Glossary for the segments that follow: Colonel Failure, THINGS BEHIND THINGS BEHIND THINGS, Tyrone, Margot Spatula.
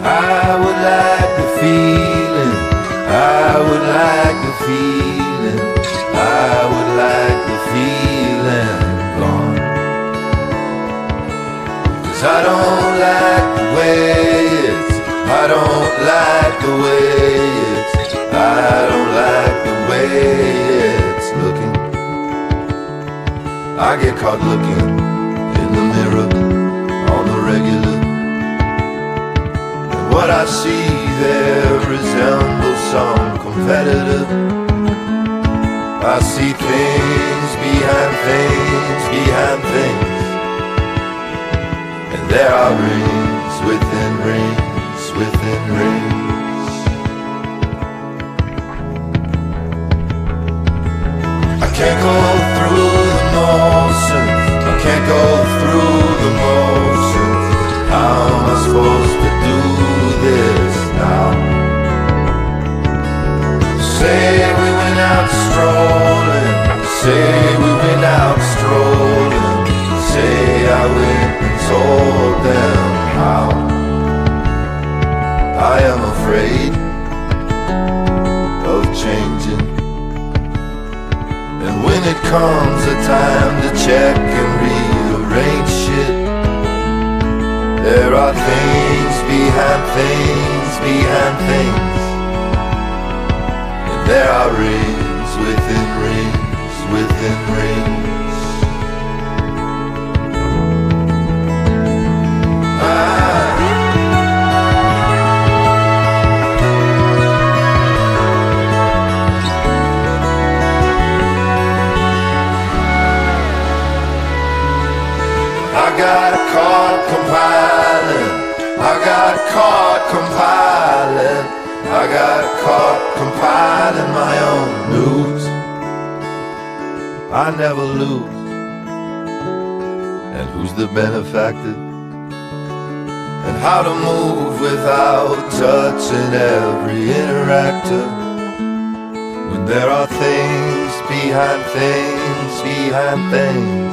I would like the feeling, I would like the feeling, I would like the feeling gone. 'Cause I don't like the way it's, I don't like the way it's, I don't like the way it's looking. I get caught looking in the mirror on the regular. What I see there resembles some competitor. I see things behind things behind things, and there are rings within rings within rings. I can't go through the motions, I can't go through the motions. How am I supposed to do this now? Say we went out strolling, say we went out strolling, say I went and told them how. I am afraid of changing, and when it comes a time to check and rearrange shit, there are things behind things behind things, and there are rings within rings within rings. I got caught compiling, I got caught compiling, I got caught compiling my own news. I never lose, and who's the benefactor, and how to move without touching every interactor, when there are things behind things behind things.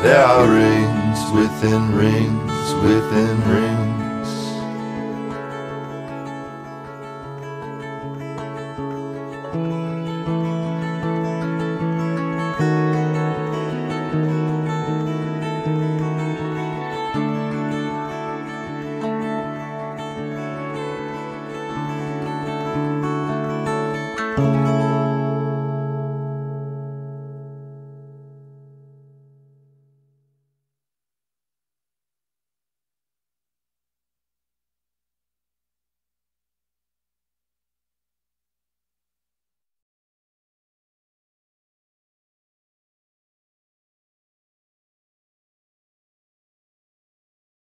There are rings within rings within rings.